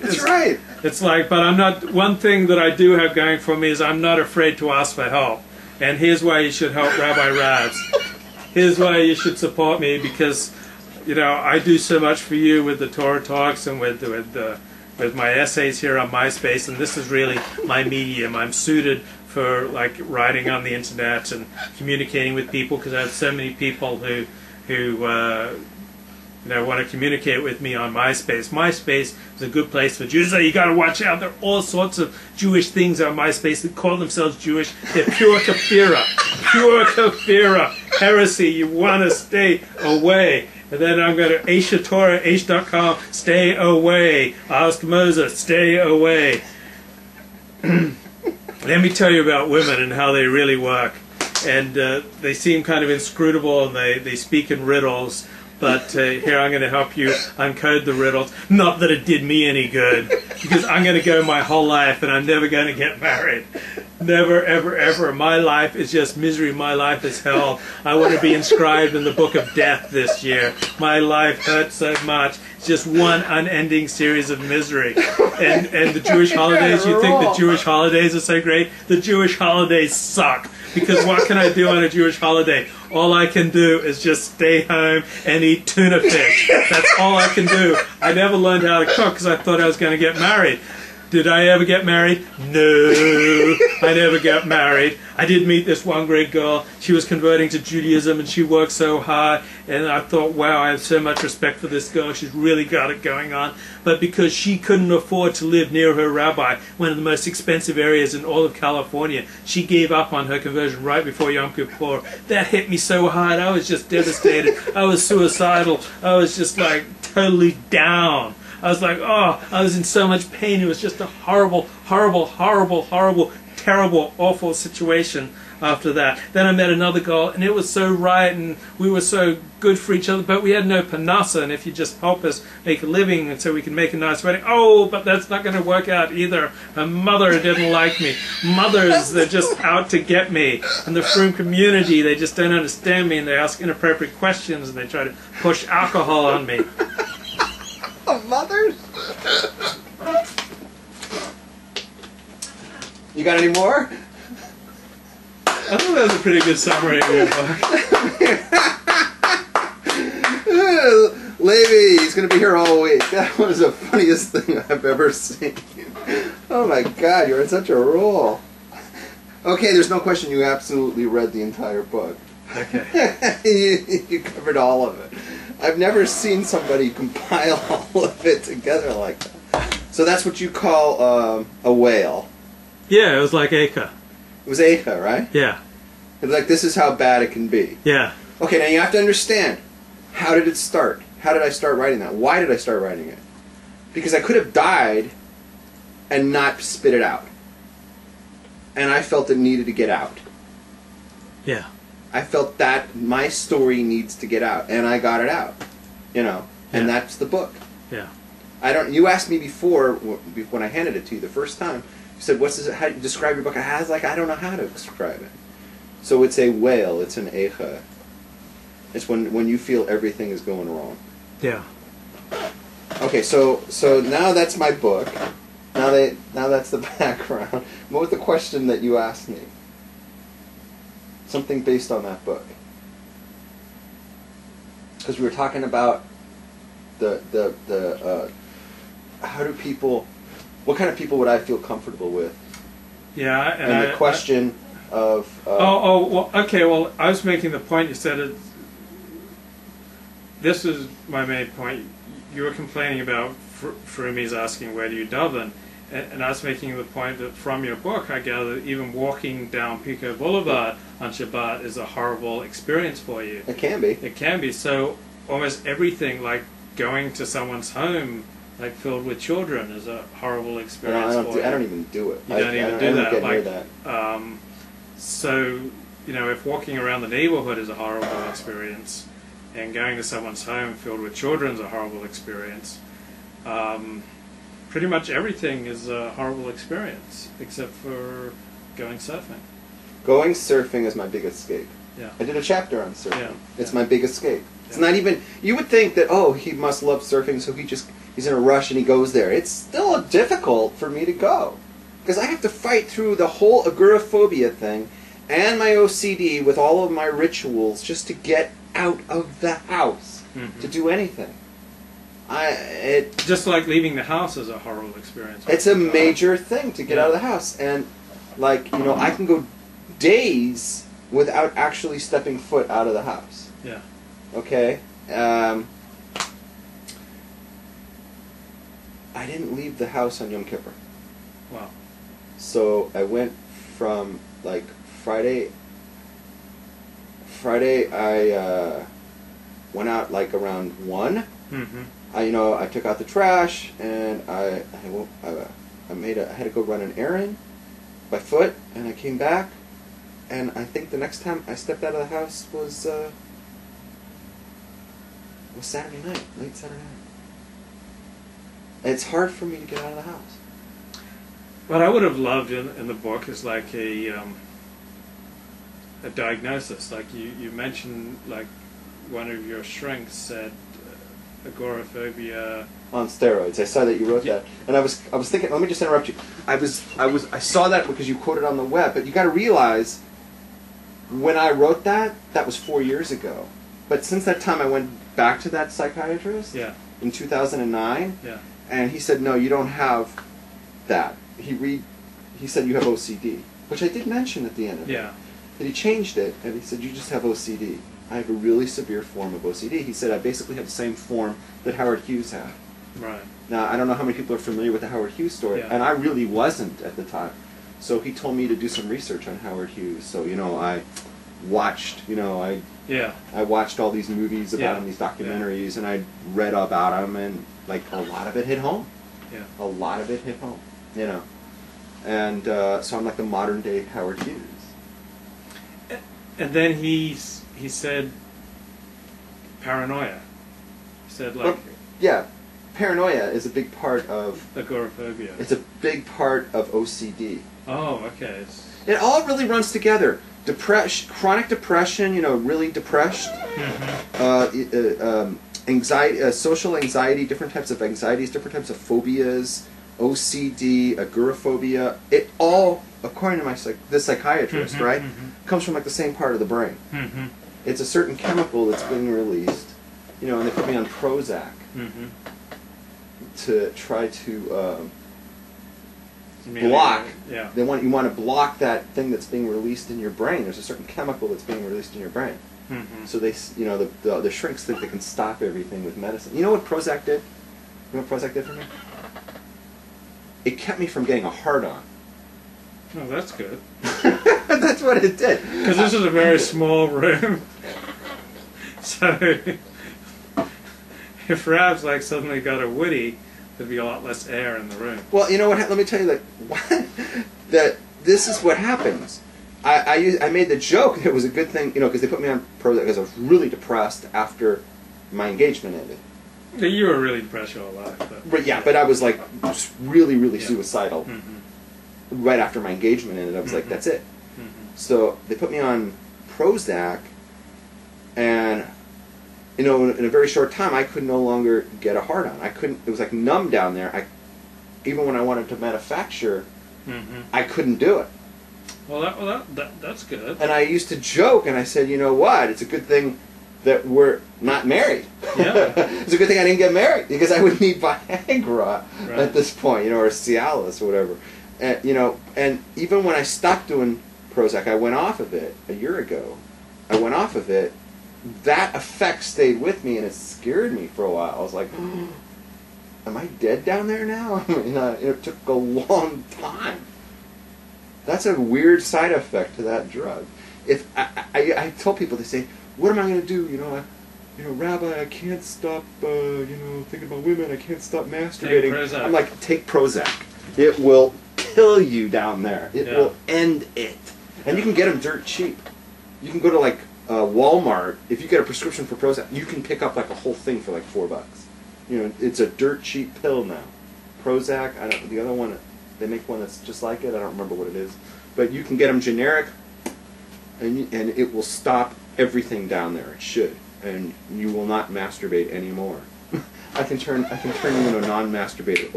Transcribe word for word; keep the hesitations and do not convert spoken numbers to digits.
That's it's, right. It's like, but I'm not, one thing that I do have going for me is I'm not afraid to ask for help. And here's why you should help Rabbi Rabbs. Here's why you should support me, because, you know, I do so much for you with the Torah Talks and with, with, uh, with my essays here on MySpace, and this is really my medium. I'm suited for, like, writing on the internet and communicating with people, because I have so many people who, who, uh, you know, want to communicate with me on MySpace. MySpace is a good place for Jews. So you got to watch out. There are all sorts of Jewish things on MySpace that call themselves Jewish. They're pure kafira, pure kafira heresy. You want to stay away. And then I'm going to AshaTorah H dot com. Stay away. Ask Moses. Stay away. Let me tell you about women and how they really work. And uh, they seem kind of inscrutable, and they, they speak in riddles. But uh, here I'm going to help you uncode the riddles. Not that it did me any good, because I'm going to go my whole life and I'm never going to get married. Never, ever, ever. My life is just misery. My life is hell. I want to be inscribed in the book of death this year. My life hurts so much. It's just one unending series of misery. And, and the Jewish holidays, you think the Jewish holidays are so great? The Jewish holidays suck. Because what can I do on a Jewish holiday? All I can do is just stay home and eat tuna fish. That's all I can do. I never learned how to cook because I thought I was going to get married. Did I ever get married? No, I never got married. I did meet this one great girl. She was converting to Judaism, and she worked so hard. And I thought, wow, I have so much respect for this girl. She's really got it going on. But because she couldn't afford to live near her rabbi, one of the most expensive areas in all of California, she gave up on her conversion right before Yom Kippur. That hit me so hard. I was just devastated. I was suicidal. I was just like totally down. I was like, oh, I was in so much pain. It was just a horrible, horrible, horrible, horrible, terrible, awful situation after that. Then I met another girl, and it was so right, and we were so good for each other, but we had no panasa, and if you just help us make a living and so we can make a nice wedding, oh, but that's not going to work out either. My mother didn't like me. Mothers, they're just out to get me. And the Froom community, they just don't understand me, and they ask inappropriate questions, and they try to push alcohol on me. Mothers? You got any more? I thought that was a pretty good summary of your book. Levy, he's going to be here all week. That was the funniest thing I've ever seen. Oh my God, you're in such a roll. Okay, there's no question you absolutely read the entire book. Okay. you, you covered all of it. I've never seen somebody compile all of it together like that. So that's what you call um, a whale. Yeah, it was like Eicha. It was Eicha, right? Yeah. It's like, this is how bad it can be. Yeah. Okay, now you have to understand, how did it start? How did I start writing that? Why did I start writing it? Because I could have died and not spit it out. And I felt it needed to get out. Yeah. I felt that my story needs to get out, and I got it out, you know, and yeah. That's the book. Yeah. I don't. You asked me before when I handed it to you the first time. You said, "What's this? How do you describe your book?" I was like, "I don't know how to describe it." So it's a whale. It's an eicha. It's when when you feel everything is going wrong. Yeah. Okay. So so now that's my book. Now they now that's the background. What was the question that you asked me? Something based on that book, because we were talking about the the the uh, how do people, what kind of people would I feel comfortable with? Yeah, and, and the I, question I, of uh, oh oh well, okay well I was making the point you said it. This is my main point. You were complaining about Frumi's asking where do you daven. And I was making the point that from your book, I gather even walking down Pico Boulevard on Shabbat is a horrible experience for you. It can be. It can be. So almost everything, like going to someone's home, like filled with children, is a horrible experience no, I don't for do, you. I don't even do it. You I, don't even I don't, do I don't that. Like, near that. Um, so, you know, if walking around the neighborhood is a horrible experience, and going to someone's home filled with children is a horrible experience. Um, Pretty much everything is a horrible experience, except for going surfing. Going surfing is my big escape. Yeah. I did a chapter on surfing. Yeah. It's yeah. my big escape. Yeah. It's not even, you would think that, oh, he must love surfing, so he just he's in a rush and he goes there. It's still difficult for me to go because I have to fight through the whole agoraphobia thing and my O C D with all of my rituals just to get out of the house mm-hmm. to do anything. I, it, just like leaving the house is a horrible experience. It's a major thing to get yeah. out of the house. And, like, you know, I can go days without actually stepping foot out of the house. Yeah. Okay? Um, I didn't leave the house on Yom Kippur. Wow. So I went from, like, Friday... Friday, I uh, went out, like, around one. Mm-hmm. I, you know, I took out the trash, and I I, I, I made a, I had to go run an errand by foot, and I came back, and I think the next time I stepped out of the house was uh, was Saturday night, late Saturday night. And it's hard for me to get out of the house. What I would have loved in, in the book is like a um, a diagnosis, like you you mentioned, like one of your shrinks said. Agoraphobia on steroids. I saw that you wrote yeah. that, and I was I was thinking. Let me just interrupt you. I was I was I saw that because you quoted on the web, but you got to realize when I wrote that, that was four years ago. But since that time, I went back to that psychiatrist yeah. in two thousand nine, yeah. and he said, "No, you don't have that." He read. He said you have O C D, which I did mention at the end of yeah. it. But he changed it, and he said you just have O C D. I have a really severe form of O C D. He said I basically have the same form that Howard Hughes had. Right. Now, I don't know how many people are familiar with the Howard Hughes story, yeah. and I really wasn't at the time. So he told me to do some research on Howard Hughes. So, you know, I watched, you know, I yeah. I watched all these movies about yeah. him, these documentaries, yeah. and I read about him, and, like, a lot of it hit home. Yeah. A lot of it hit home, you know. And uh, so I'm like the modern-day Howard Hughes. And then he's... He said paranoia. He said, like... Well, yeah, paranoia is a big part of... Agoraphobia. It's a big part of O C D. Oh, okay. It's... It all really runs together. Depress- chronic depression, you know, really depressed. Mm-hmm. uh, uh, um, anxiety, uh, social anxiety, different types of anxieties, different types of phobias, O C D, agoraphobia. It all, according to my psych this psychiatrist, mm-hmm, right, mm-hmm. comes from, like, the same part of the brain. Mm-hmm. It's a certain chemical that's being released, you know, and they put me on Prozac mm-hmm. to try to uh, block. Yeah. They want you want to block that thing that's being released in your brain. There's a certain chemical that's being released in your brain. Mm-hmm. So they, you know, the, the the shrinks think they can stop everything with medicine. You know what Prozac did? You know what Prozac did for me? It kept me from getting a hard-on. Oh, that's good. That's what it did. Because this is a very small room. So, if Rabs, like, suddenly got a Woody, there'd be a lot less air in the room. Well, you know what? Let me tell you that, what, that this is what happens. I, I, used, I made the joke that it was a good thing, you know, because they put me on Prozac because I was really depressed after my engagement ended. You were really depressed your whole life. But, but, yeah, yeah, but I was, like, just really, really yeah. suicidal. Mm-hmm. Right after my engagement ended, I was mm-hmm. like, that's it. Mm-hmm. So they put me on Prozac, and, you know, in a very short time, I could no longer get a hard-on. I couldn't, it was like numb down there. I, even when I wanted to manufacture, mm-hmm. I couldn't do it. Well, that, well that, that, that's good. And I used to joke, and I said, you know what, it's a good thing that we're not married. Yeah. It's a good thing I didn't get married, because I would need Viagra right. at this point, you know, or Cialis or whatever. And, you know, and even when I stopped doing Prozac, I went off of it a year ago. I went off of it. That effect stayed with me, and it scared me for a while. I was like, oh, am I dead down there now? I mean, uh, it took a long time. That's a weird side effect to that drug. If I, I, I tell people, they say, what am I going to do? You know, I, you know, Rabbi, I can't stop, uh, you know, thinking about women. I can't stop masturbating. I'm like, take Prozac. It will... kill you down there. It yeah. will end it. And you can get them dirt cheap. You can go to, like, uh, Walmart. If you get a prescription for Prozac, you can pick up, like, a whole thing for, like, four bucks. You know, it's a dirt cheap pill now. Prozac, I don't, the other one, they make one that's just like it. I don't remember what it is. But you can get them generic, and, you, and it will stop everything down there. It should. And you will not masturbate anymore. I can turn I can turn you into a non-masturbator.